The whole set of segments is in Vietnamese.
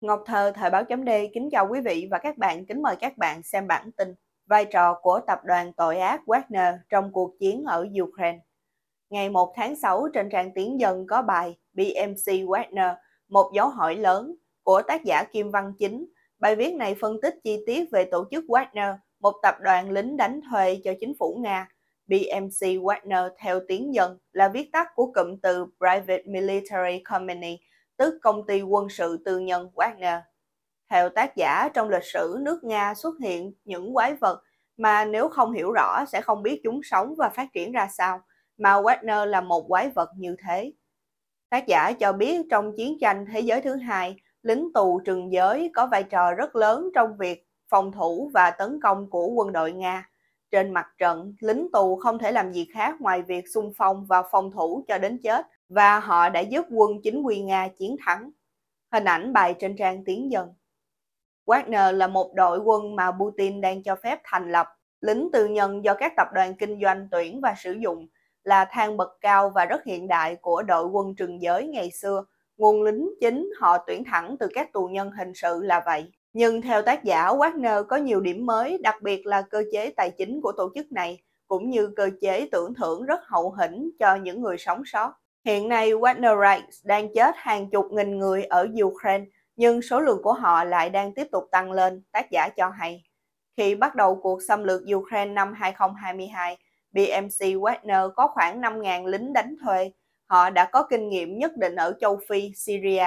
Ngọc Thơ, thời báo.de kính chào quý vị và các bạn, kính mời các bạn xem bản tin vai trò của tập đoàn tội ác Wagner trong cuộc chiến ở Ukraine. Ngày 1 tháng 6 trên trang Tiếng Dân có bài PMC Wagner, một dấu hỏi lớn của tác giả Kim Văn Chính. Bài viết này phân tích chi tiết về tổ chức Wagner, một tập đoàn lính đánh thuê cho chính phủ Nga. PMC Wagner theo Tiếng Dân là viết tắt của cụm từ Private Military Company, tức công ty quân sự tư nhân Wagner. Theo tác giả, trong lịch sử nước Nga xuất hiện những quái vật mà nếu không hiểu rõ sẽ không biết chúng sống và phát triển ra sao, mà Wagner là một quái vật như thế. Tác giả cho biết trong chiến tranh thế giới thứ hai, lính tù trường giới có vai trò rất lớn trong việc phòng thủ và tấn công của quân đội Nga. Trên mặt trận, lính tù không thể làm gì khác ngoài việc xung phong và phòng thủ cho đến chết, và họ đã giúp quân chính quy Nga chiến thắng. Hình ảnh bài trên trang Tiếng Dân. Wagner là một đội quân mà Putin đang cho phép thành lập, lính tư nhân do các tập đoàn kinh doanh tuyển và sử dụng, là thang bậc cao và rất hiện đại của đội quân trường giới ngày xưa. Nguồn lính chính họ tuyển thẳng từ các tù nhân hình sự là vậy. Nhưng theo tác giả, Wagner có nhiều điểm mới, đặc biệt là cơ chế tài chính của tổ chức này, cũng như cơ chế tưởng thưởng rất hậu hĩnh cho những người sống sót. Hiện nay, Wagnerites đang chết hàng chục nghìn người ở Ukraine, nhưng số lượng của họ lại đang tiếp tục tăng lên, tác giả cho hay. Khi bắt đầu cuộc xâm lược Ukraine năm 2022, PMC Wagner có khoảng 5.000 lính đánh thuê. Họ đã có kinh nghiệm nhất định ở châu Phi, Syria.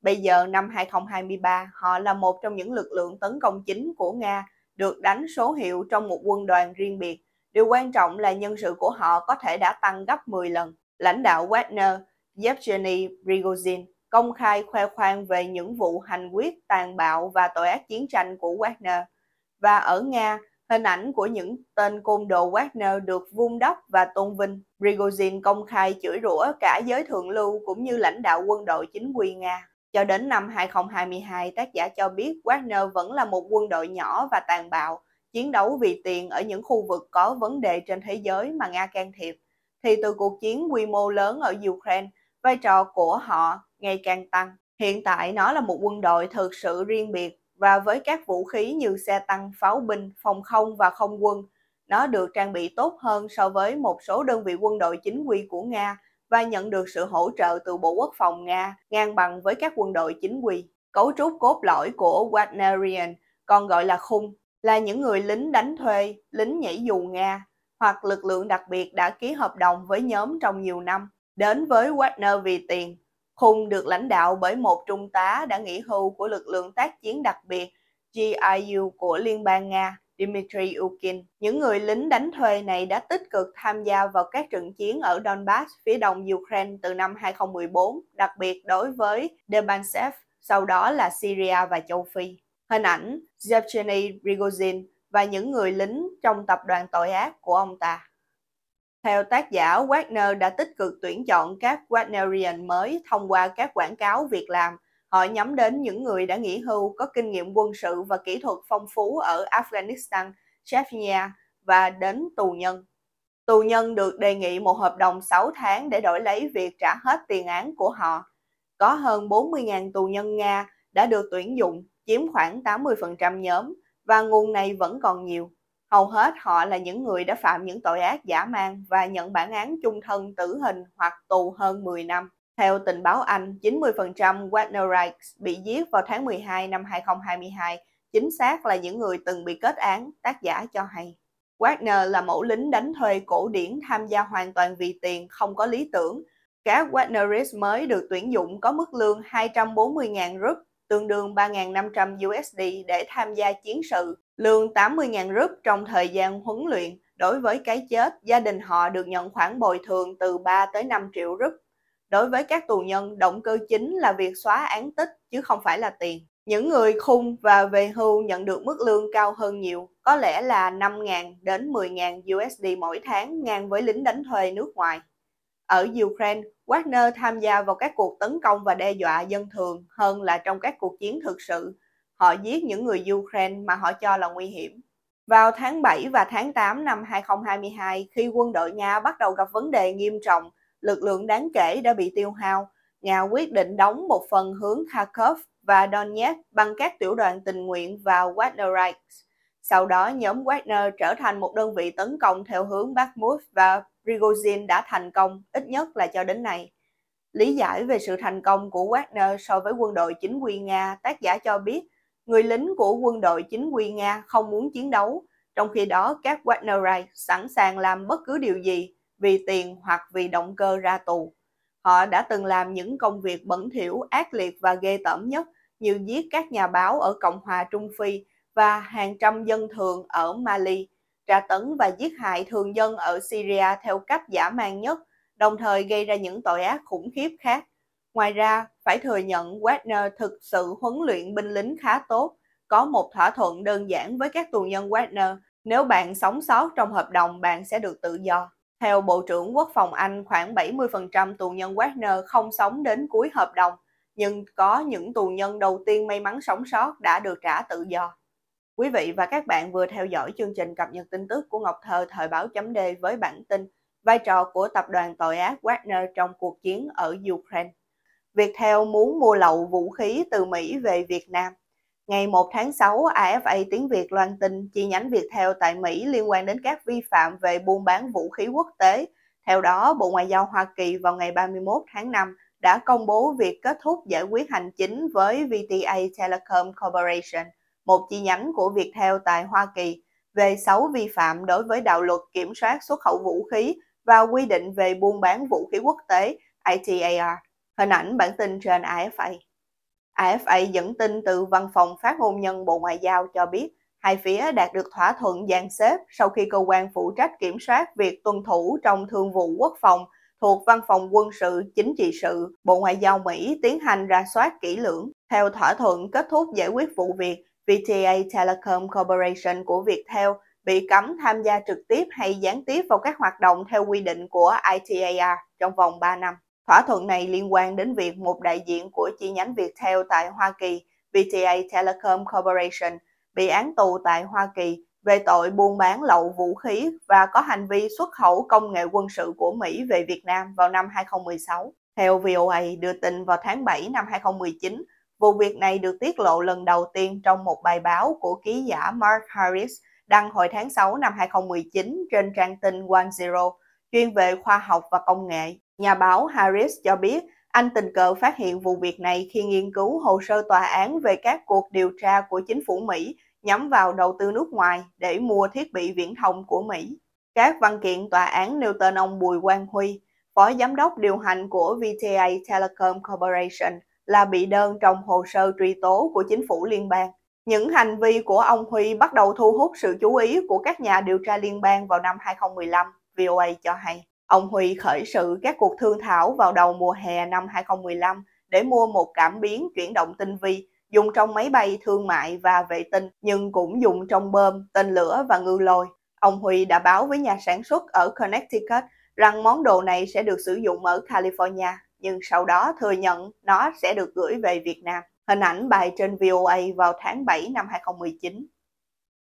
Bây giờ năm 2023, họ là một trong những lực lượng tấn công chính của Nga, được đánh số hiệu trong một quân đoàn riêng biệt. Điều quan trọng là nhân sự của họ có thể đã tăng gấp 10 lần. Lãnh đạo Wagner, Yevgeny Prigozhin, công khai khoe khoang về những vụ hành quyết tàn bạo và tội ác chiến tranh của Wagner. Và ở Nga, hình ảnh của những tên côn đồ Wagner được vun đắp và tôn vinh. Prigozhin công khai chửi rủa cả giới thượng lưu cũng như lãnh đạo quân đội chính quy Nga. Cho đến năm 2022, tác giả cho biết Wagner vẫn là một quân đội nhỏ và tàn bạo, chiến đấu vì tiền ở những khu vực có vấn đề trên thế giới mà Nga can thiệp. Thì từ cuộc chiến quy mô lớn ở Ukraine, vai trò của họ ngày càng tăng. Hiện tại nó là một quân đội thực sự riêng biệt và với các vũ khí như xe tăng, pháo binh, phòng không và không quân. Nó được trang bị tốt hơn so với một số đơn vị quân đội chính quy của Nga và nhận được sự hỗ trợ từ Bộ Quốc phòng Nga ngang bằng với các quân đội chính quy. Cấu trúc cốt lõi của Wagnerian, còn gọi là khung, là những người lính đánh thuê, lính nhảy dù Nga, hoặc lực lượng đặc biệt đã ký hợp đồng với nhóm trong nhiều năm. Đến với Wagner vì tiền, khung được lãnh đạo bởi một trung tá đã nghỉ hưu của lực lượng tác chiến đặc biệt GIU của Liên bang Nga, Dmitry Ukin. Những người lính đánh thuê này đã tích cực tham gia vào các trận chiến ở Donbass phía đông Ukraine từ năm 2014, đặc biệt đối với Debaltseve, sau đó là Syria và châu Phi. Hình ảnh Yevgeny Prigozhin và những người lính trong tập đoàn tội ác của ông ta. Theo tác giả, Wagner đã tích cực tuyển chọn các Wagnerian mới thông qua các quảng cáo việc làm. Họ nhắm đến những người đã nghỉ hưu có kinh nghiệm quân sự và kỹ thuật phong phú ở Afghanistan, Chechnya và đến tù nhân. Tù nhân được đề nghị một hợp đồng 6 tháng để đổi lấy việc trả hết tiền án của họ. Có hơn 40.000 tù nhân Nga đã được tuyển dụng, chiếm khoảng 80% nhóm. Và nguồn này vẫn còn nhiều. Hầu hết họ là những người đã phạm những tội ác dã man và nhận bản án chung thân tử hình hoặc tù hơn 10 năm. Theo tình báo Anh, 90% Wagnerites bị giết vào tháng 12 năm 2022, chính xác là những người từng bị kết án, tác giả cho hay. Wagner là mẫu lính đánh thuê cổ điển tham gia hoàn toàn vì tiền, không có lý tưởng. Các Wagnerites mới được tuyển dụng có mức lương 240.000 rúp, tương đương 3.500 USD để tham gia chiến sự, lương 80.000 rúp trong thời gian huấn luyện. Đối với cái chết, gia đình họ được nhận khoản bồi thường từ 3 tới 5 triệu rúp. Đối với các tù nhân, động cơ chính là việc xóa án tích, chứ không phải là tiền. Những người khung và về hưu nhận được mức lương cao hơn nhiều, có lẽ là 5.000 đến 10.000 USD mỗi tháng, ngang với lính đánh thuê nước ngoài. Ở Ukraine, Wagner tham gia vào các cuộc tấn công và đe dọa dân thường hơn là trong các cuộc chiến thực sự. Họ giết những người Ukraine mà họ cho là nguy hiểm. Vào tháng 7 và tháng 8 năm 2022, khi quân đội Nga bắt đầu gặp vấn đề nghiêm trọng, lực lượng đáng kể đã bị tiêu hao. Nga quyết định đóng một phần hướng Kharkov và Donetsk bằng các tiểu đoàn tình nguyện vào Wagnerite. Sau đó, nhóm Wagner trở thành một đơn vị tấn công theo hướng Bakhmut và Prigozhin đã thành công, ít nhất là cho đến nay. Lý giải về sự thành công của Wagner so với quân đội chính quy Nga, tác giả cho biết người lính của quân đội chính quy Nga không muốn chiến đấu, trong khi đó các Wagnerites sẵn sàng làm bất cứ điều gì vì tiền hoặc vì động cơ ra tù. Họ đã từng làm những công việc bẩn thỉu, ác liệt và ghê tởm nhất như giết các nhà báo ở Cộng hòa Trung Phi và hàng trăm dân thường ở Mali, tra tấn và giết hại thường dân ở Syria theo cách dã man nhất, đồng thời gây ra những tội ác khủng khiếp khác. Ngoài ra, phải thừa nhận Wagner thực sự huấn luyện binh lính khá tốt. Có một thỏa thuận đơn giản với các tù nhân Wagner, nếu bạn sống sót trong hợp đồng bạn sẽ được tự do. Theo Bộ trưởng Quốc phòng Anh, khoảng 70% tù nhân Wagner không sống đến cuối hợp đồng, nhưng có những tù nhân đầu tiên may mắn sống sót đã được trả tự do. Quý vị và các bạn vừa theo dõi chương trình cập nhật tin tức của Ngọc Thơ thời báo.de với bản tin vai trò của tập đoàn tội ác Wagner trong cuộc chiến ở Ukraine. Viettel muốn mua lậu vũ khí từ Mỹ về Việt Nam. Ngày 1 tháng 6, AFA tiếng Việt loan tin chi nhánh Viettel tại Mỹ liên quan đến các vi phạm về buôn bán vũ khí quốc tế. Theo đó, Bộ Ngoại giao Hoa Kỳ vào ngày 31 tháng 5 đã công bố việc kết thúc giải quyết hành chính với VTA Telecom Corporation, một chi nhánh của Viettel tại Hoa Kỳ, về 6 vi phạm đối với đạo luật kiểm soát xuất khẩu vũ khí và quy định về buôn bán vũ khí quốc tế ITAR. Hình ảnh bản tin trên AFA. AFA dẫn tin từ Văn phòng Phát ngôn nhân Bộ Ngoại giao cho biết hai phía đạt được thỏa thuận dàn xếp sau khi cơ quan phụ trách kiểm soát việc tuân thủ trong thương vụ quốc phòng thuộc Văn phòng Quân sự Chính trị sự Bộ Ngoại giao Mỹ tiến hành rà soát kỹ lưỡng. Theo thỏa thuận kết thúc giải quyết vụ việc, VTA Telecom Corporation của Viettel bị cấm tham gia trực tiếp hay gián tiếp vào các hoạt động theo quy định của ITAR trong vòng 3 năm. Thỏa thuận này liên quan đến việc một đại diện của chi nhánh Viettel tại Hoa Kỳ, VTA Telecom Corporation, bị án tù tại Hoa Kỳ về tội buôn bán lậu vũ khí và có hành vi xuất khẩu công nghệ quân sự của Mỹ về Việt Nam vào năm 2016. Theo VOA đưa tin vào tháng 7 năm 2019, vụ việc này được tiết lộ lần đầu tiên trong một bài báo của ký giả Mark Harris đăng hồi tháng 6 năm 2019 trên trang tin OneZero, chuyên về khoa học và công nghệ. Nhà báo Harris cho biết anh tình cờ phát hiện vụ việc này khi nghiên cứu hồ sơ tòa án về các cuộc điều tra của chính phủ Mỹ nhắm vào đầu tư nước ngoài để mua thiết bị viễn thông của Mỹ. Các văn kiện tòa án nêu tên ông Bùi Quang Huy, phó giám đốc điều hành của VTA Telecom Corporation, là bị đơn trong hồ sơ truy tố của chính phủ liên bang. Những hành vi của ông Huy bắt đầu thu hút sự chú ý của các nhà điều tra liên bang vào năm 2015, VOA cho hay. Ông Huy khởi sự các cuộc thương thảo vào đầu mùa hè năm 2015 để mua một cảm biến chuyển động tinh vi dùng trong máy bay thương mại và vệ tinh, nhưng cũng dùng trong bơm, tên lửa và ngư lôi. Ông Huy đã báo với nhà sản xuất ở Connecticut rằng món đồ này sẽ được sử dụng ở California, nhưng sau đó thừa nhận nó sẽ được gửi về Việt Nam. Hình ảnh bài trên VOA vào tháng 7 năm 2019.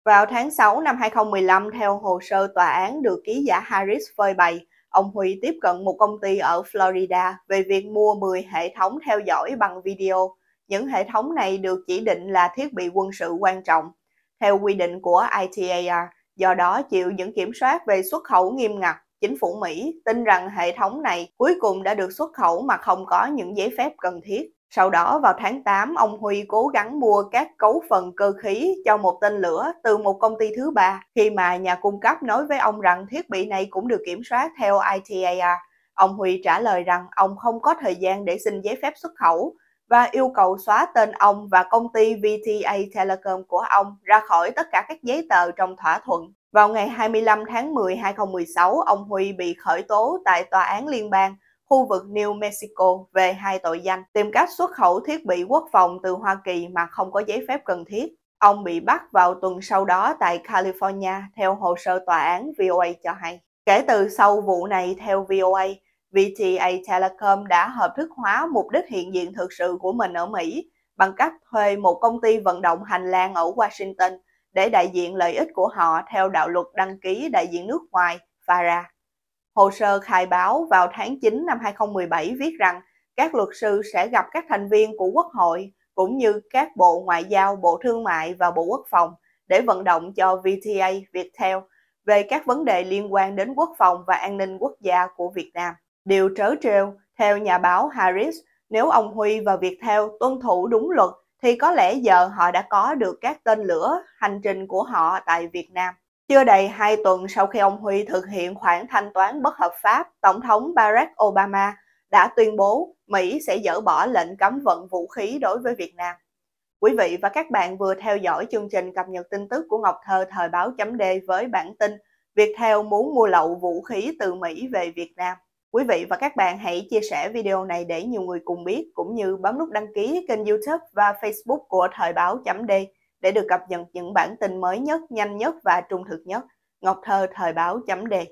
Vào tháng 6 năm 2015, theo hồ sơ tòa án được ký giả Harris phơi bày, ông Huy tiếp cận một công ty ở Florida về việc mua 10 hệ thống theo dõi bằng video. Những hệ thống này được chỉ định là thiết bị quân sự quan trọng, theo quy định của ITAR, do đó chịu những kiểm soát về xuất khẩu nghiêm ngặt. Chính phủ Mỹ tin rằng hệ thống này cuối cùng đã được xuất khẩu mà không có những giấy phép cần thiết. Sau đó vào tháng 8, ông Huy cố gắng mua các cấu phần cơ khí cho một tên lửa từ một công ty thứ ba. Khi mà nhà cung cấp nói với ông rằng thiết bị này cũng được kiểm soát theo ITAR, ông Huy trả lời rằng ông không có thời gian để xin giấy phép xuất khẩu và yêu cầu xóa tên ông và công ty VTA Telecom của ông ra khỏi tất cả các giấy tờ trong thỏa thuận. Vào ngày 25 tháng 10, 2016, ông Huy bị khởi tố tại Tòa án Liên bang khu vực New Mexico về hai tội danh tìm cách xuất khẩu thiết bị quốc phòng từ Hoa Kỳ mà không có giấy phép cần thiết. Ông bị bắt vào tuần sau đó tại California, theo hồ sơ tòa án, VOA cho hay. Kể từ sau vụ này, theo VOA, VTA Telecom đã hợp thức hóa mục đích hiện diện thực sự của mình ở Mỹ bằng cách thuê một công ty vận động hành lang ở Washington để đại diện lợi ích của họ theo đạo luật đăng ký đại diện nước ngoài, FARA. Hồ sơ khai báo vào tháng 9 năm 2017 viết rằng các luật sư sẽ gặp các thành viên của Quốc hội cũng như các bộ Ngoại giao, Bộ Thương mại và Bộ Quốc phòng để vận động cho VTA Viettel về các vấn đề liên quan đến quốc phòng và an ninh quốc gia của Việt Nam. Điều trớ trêu, theo nhà báo Harris, nếu ông Huy và Viettel tuân thủ đúng luật thì có lẽ giờ họ đã có được các tên lửa hành trình của họ tại Việt Nam. Chưa đầy 2 tuần sau khi ông Huy thực hiện khoản thanh toán bất hợp pháp, Tổng thống Barack Obama đã tuyên bố Mỹ sẽ dỡ bỏ lệnh cấm vận vũ khí đối với Việt Nam. Quý vị và các bạn vừa theo dõi chương trình cập nhật tin tức của Ngọc Thơ thời báo.de với bản tin Viettel muốn mua lậu vũ khí từ Mỹ về Việt Nam. Quý vị và các bạn hãy chia sẻ video này để nhiều người cùng biết, cũng như bấm nút đăng ký kênh YouTube và Facebook của thời báo.de để được cập nhật những bản tin mới nhất, nhanh nhất và trung thực nhất. Ngọc Thơ thời báo.de